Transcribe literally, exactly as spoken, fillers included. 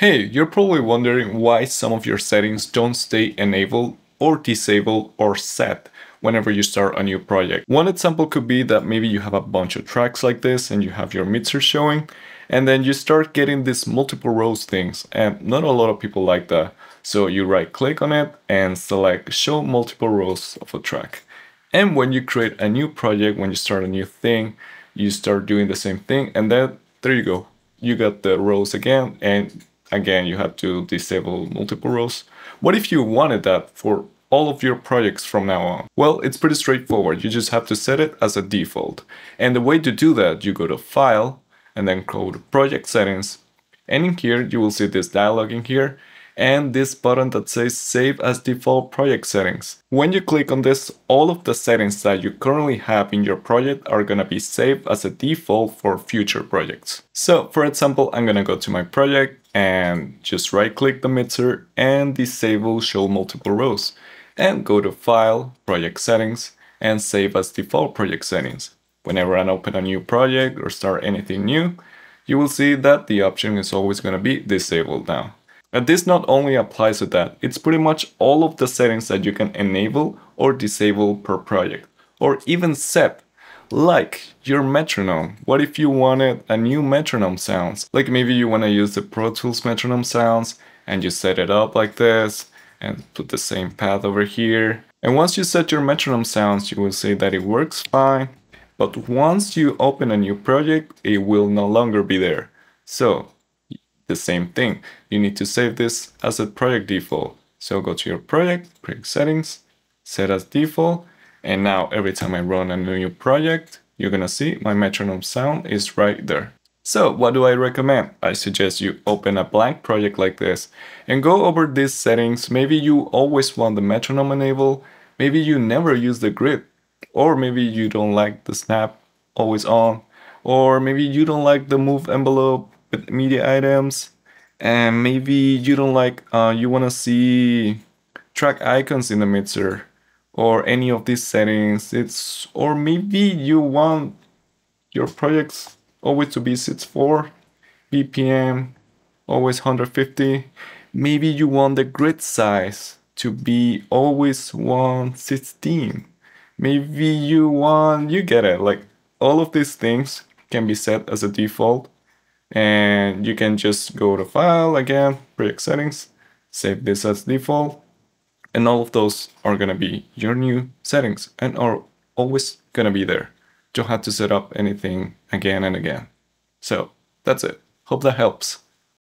Hey, you're probably wondering why some of your settings don't stay enabled or disabled or set whenever you start a new project. One example could be that maybe you have a bunch of tracks like this and you have your mixer showing, and then you start getting these multiple rows things, and not a lot of people like that. So you right click on it and select show multiple rows of a track. And when you create a new project, when you start a new thing, you start doing the same thing, and then there you go. You got the rows again, and again, you have to disable multiple rows. What if you wanted that for all of your projects from now on? Well, it's pretty straightforward. You just have to set it as a default. And the way to do that, you go to File and then go to Project Settings. And in here, you will see this dialog in here and this button that says Save as Default Project Settings. When you click on this, all of the settings that you currently have in your project are gonna be saved as a default for future projects. So for example, I'm gonna go to my project and just right click the mixer and disable show multiple rows, and go to File, Project Settings, and Save as Default Project Settings. Whenever I open a new project or start anything new, you will see that the option is always going to be disabled now. And this not only applies to that, it's pretty much all of the settings that you can enable or disable per project, or even set. Like your metronome. What if you wanted a new metronome sounds? Like maybe you want to use the Pro Tools metronome sounds and you set it up like this and put the same path over here. And once you set your metronome sounds, you will see that it works fine. But once you open a new project, it will no longer be there. So the same thing, you need to save this as a project default. So go to your project, project settings, set as default. And now every time I run a new project, you're gonna see my metronome sound is right there. So what do I recommend? I suggest you open a blank project like this and go over these settings. Maybe you always want the metronome enabled. Maybe you never use the grid, or maybe you don't like the snap always on, or maybe you don't like the move envelope with media items. And maybe you don't like, uh, you wanna see track icons in the mixer, or any of these settings. It's, or maybe you want your projects always to be sixty-four B P M, always one hundred fifty. Maybe you want the grid size to be always one sixteen. Maybe you want, you get it, like all of these things can be set as a default, and you can just go to File again, Project Settings, save this as default. And all of those are going to be your new settings and are always going to be there. You don't have to set up anything again and again. So that's it. Hope that helps.